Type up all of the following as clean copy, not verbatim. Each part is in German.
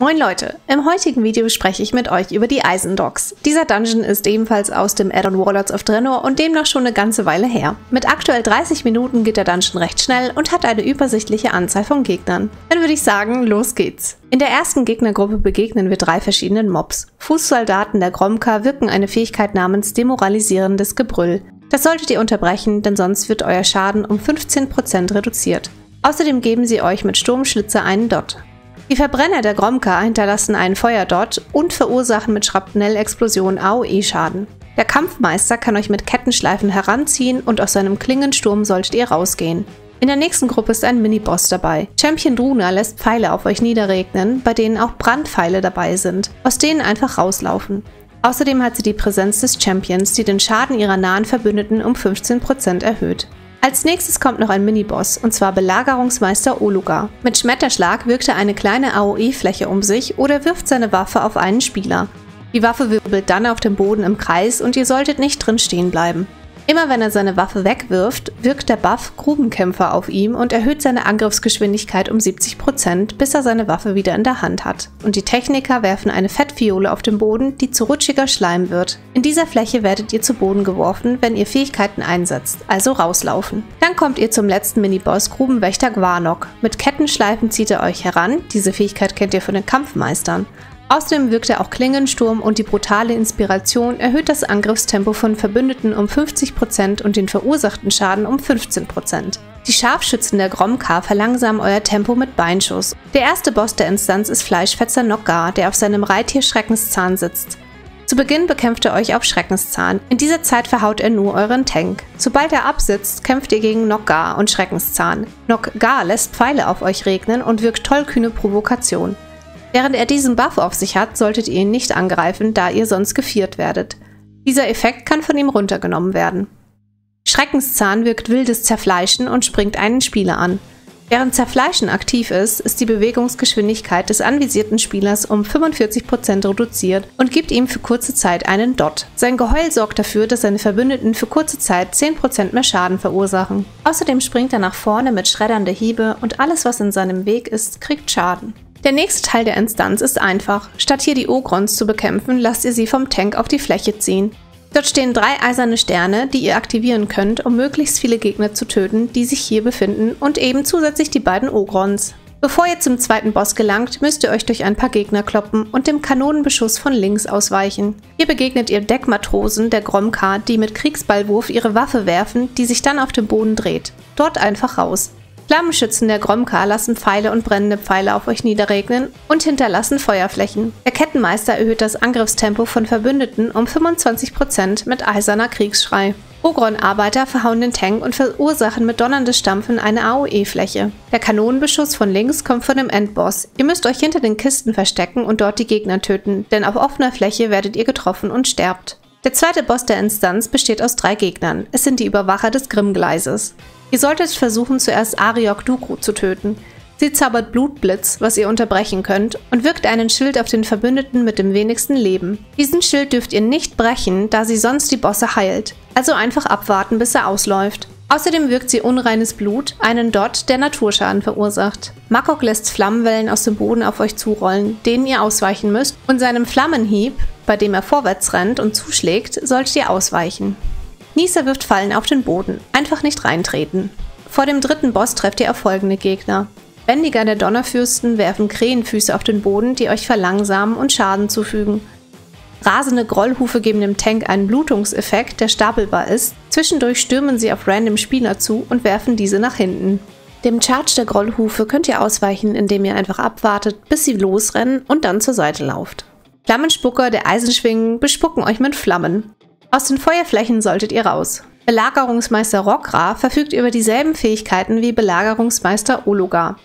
Moin Leute, im heutigen Video spreche ich mit euch über die Eisendocks. Dieser Dungeon ist ebenfalls aus dem Add-on Warlords of Draenor und demnach schon eine ganze Weile her. Mit aktuell 30 Minuten geht der Dungeon recht schnell und hat eine übersichtliche Anzahl von Gegnern. Dann würde ich sagen, los geht's! In der ersten Gegnergruppe begegnen wir drei verschiedenen Mobs. Fußsoldaten der Gromka wirken eine Fähigkeit namens demoralisierendes Gebrüll. Das solltet ihr unterbrechen, denn sonst wird euer Schaden um 15% reduziert. Außerdem geben sie euch mit Sturmschlitzer einen Dot. Die Verbrenner der Gromka hinterlassen einen Feuerdot und verursachen mit Schrapnell-Explosionen AOE-Schaden. Der Kampfmeister kann euch mit Kettenschleifen heranziehen und aus seinem Klingensturm solltet ihr rausgehen. In der nächsten Gruppe ist ein Miniboss dabei. Champion Druna lässt Pfeile auf euch niederregnen, bei denen auch Brandpfeile dabei sind, aus denen einfach rauslaufen. Außerdem hat sie die Präsenz des Champions, die den Schaden ihrer nahen Verbündeten um 15% erhöht. Als nächstes kommt noch ein Miniboss, und zwar Belagerungsmeister Olugar. Mit Schmetterschlag wirkt er eine kleine AOE-Fläche um sich oder wirft seine Waffe auf einen Spieler. Die Waffe wirbelt dann auf dem Boden im Kreis und ihr solltet nicht drin stehen bleiben. Immer wenn er seine Waffe wegwirft, wirkt der Buff Grubenkämpfer auf ihm und erhöht seine Angriffsgeschwindigkeit um 70%, bis er seine Waffe wieder in der Hand hat. Und die Techniker werfen eine Fettfiole auf den Boden, die zu rutschiger Schleim wird. In dieser Fläche werdet ihr zu Boden geworfen, wenn ihr Fähigkeiten einsetzt, also rauslaufen. Dann kommt ihr zum letzten Miniboss Grubenwächter Gwarnock. Mit Kettenschleifen zieht er euch heran, diese Fähigkeit kennt ihr von den Kampfmeistern. Außerdem wirkt er auch Klingensturm und die brutale Inspiration erhöht das Angriffstempo von Verbündeten um 50% und den verursachten Schaden um 15%. Die Scharfschützen der Gromka verlangsamen euer Tempo mit Beinschuss. Der erste Boss der Instanz ist Fleischfetzer Noggar, der auf seinem Reittier Schreckenszahn sitzt. Zu Beginn bekämpft er euch auf Schreckenszahn. In dieser Zeit verhaut er nur euren Tank. Sobald er absitzt, kämpft ihr gegen Noggar und Schreckenszahn. Noggar lässt Pfeile auf euch regnen und wirkt tollkühne Provokation. Während er diesen Buff auf sich hat, solltet ihr ihn nicht angreifen, da ihr sonst geviert werdet. Dieser Effekt kann von ihm runtergenommen werden. Schreckenszahn wirkt wildes Zerfleischen und springt einen Spieler an. Während Zerfleischen aktiv ist, ist die Bewegungsgeschwindigkeit des anvisierten Spielers um 45% reduziert und gibt ihm für kurze Zeit einen Dot. Sein Geheul sorgt dafür, dass seine Verbündeten für kurze Zeit 10% mehr Schaden verursachen. Außerdem springt er nach vorne mit schreddernde Hiebe und alles, was in seinem Weg ist, kriegt Schaden. Der nächste Teil der Instanz ist einfach. Statt hier die Ogrons zu bekämpfen, lasst ihr sie vom Tank auf die Fläche ziehen. Dort stehen drei eiserne Sterne, die ihr aktivieren könnt, um möglichst viele Gegner zu töten, die sich hier befinden und eben zusätzlich die beiden Ogrons. Bevor ihr zum zweiten Boss gelangt, müsst ihr euch durch ein paar Gegner kloppen und dem Kanonenbeschuss von links ausweichen. Hier begegnet ihr Deckmatrosen der Gromka, die mit Kriegsballwurf ihre Waffe werfen, die sich dann auf dem Boden dreht. Dort einfach raus. Flammenschützen der Gromka lassen Pfeile und brennende Pfeile auf euch niederregnen und hinterlassen Feuerflächen. Der Kettenmeister erhöht das Angriffstempo von Verbündeten um 25% mit eiserner Kriegsschrei. Ogron-Arbeiter verhauen den Tank und verursachen mit donnerndes Stampfen eine AOE-Fläche. Der Kanonenbeschuss von links kommt von dem Endboss. Ihr müsst euch hinter den Kisten verstecken und dort die Gegner töten, denn auf offener Fläche werdet ihr getroffen und sterbt. Der zweite Boss der Instanz besteht aus drei Gegnern. Es sind die Überwacher des Grimmgleises. Ihr solltet versuchen, zuerst Ariok Duku zu töten. Sie zaubert Blutblitz, was ihr unterbrechen könnt, und wirkt einen Schild auf den Verbündeten mit dem wenigsten Leben. Diesen Schild dürft ihr nicht brechen, da sie sonst die Bosse heilt. Also einfach abwarten, bis er ausläuft. Außerdem wirkt sie unreines Blut, einen Dot, der Naturschaden verursacht. Makok lässt Flammenwellen aus dem Boden auf euch zurollen, denen ihr ausweichen müsst, und seinem Flammenhieb, bei dem er vorwärts rennt und zuschlägt, solltet ihr ausweichen. Nisa wirft Fallen auf den Boden, einfach nicht reintreten. Vor dem dritten Boss trefft ihr auf folgende Gegner. Bändiger der Donnerfürsten werfen Krähenfüße auf den Boden, die euch verlangsamen und Schaden zufügen. Rasende Grollhufe geben dem Tank einen Blutungseffekt, der stapelbar ist. Zwischendurch stürmen sie auf random Spieler zu und werfen diese nach hinten. Dem Charge der Grollhufe könnt ihr ausweichen, indem ihr einfach abwartet, bis sie losrennen und dann zur Seite lauft. Flammenspucker der Eisenschwingen bespucken euch mit Flammen. Aus den Feuerflächen solltet ihr raus. Belagerungsmeister Rokra verfügt über dieselben Fähigkeiten wie Belagerungsmeister Olugar.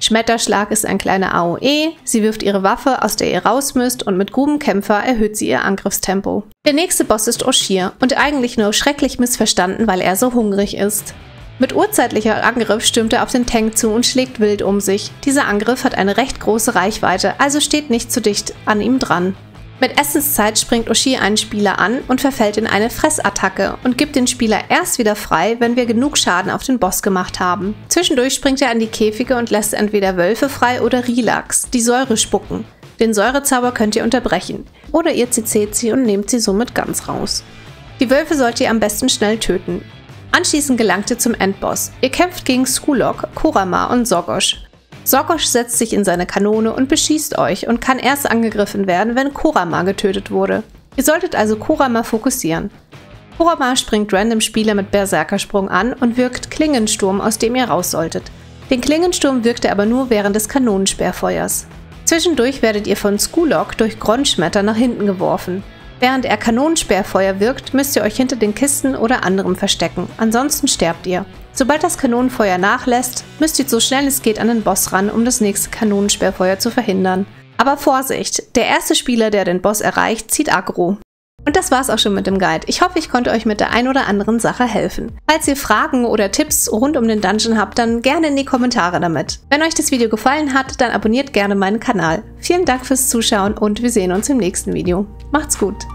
Schmetterschlag ist ein kleiner AOE, sie wirft ihre Waffe, aus der ihr raus müsst, und mit Grubenkämpfer erhöht sie ihr Angriffstempo. Der nächste Boss ist Oshir und eigentlich nur schrecklich missverstanden, weil er so hungrig ist. Mit urzeitlicher Angriff stürmt er auf den Tank zu und schlägt wild um sich. Dieser Angriff hat eine recht große Reichweite, also steht nicht zu dicht an ihm dran. Mit Essenszeit springt Oshir einen Spieler an und verfällt in eine Fressattacke und gibt den Spieler erst wieder frei, wenn wir genug Schaden auf den Boss gemacht haben. Zwischendurch springt er an die Käfige und lässt entweder Wölfe frei oder Rilaks, die Säure spucken. Den Säurezauber könnt ihr unterbrechen oder ihr CC't sie und nehmt sie somit ganz raus. Die Wölfe sollt ihr am besten schnell töten. Anschließend gelangt ihr zum Endboss. Ihr kämpft gegen Skulloc, Korama und Sogosh. Sogosh setzt sich in seine Kanone und beschießt euch und kann erst angegriffen werden, wenn Korama getötet wurde. Ihr solltet also Korama fokussieren. Korama springt random Spieler mit Berserkersprung an und wirkt Klingensturm, aus dem ihr raus solltet. Den Klingensturm wirkt er aber nur während des Kanonensperrfeuers. Zwischendurch werdet ihr von Skulloc durch Gronschmetter nach hinten geworfen. Während er Kanonensperrfeuer wirkt, müsst ihr euch hinter den Kisten oder anderem verstecken, ansonsten sterbt ihr. Sobald das Kanonenfeuer nachlässt, müsst ihr so schnell es geht an den Boss ran, um das nächste Kanonensperrfeuer zu verhindern. Aber Vorsicht, der erste Spieler, der den Boss erreicht, zieht aggro. Und das war's auch schon mit dem Guide. Ich hoffe, ich konnte euch mit der ein oder anderen Sache helfen. Falls ihr Fragen oder Tipps rund um den Dungeon habt, dann gerne in die Kommentare damit. Wenn euch das Video gefallen hat, dann abonniert gerne meinen Kanal. Vielen Dank fürs Zuschauen und wir sehen uns im nächsten Video. Macht's gut!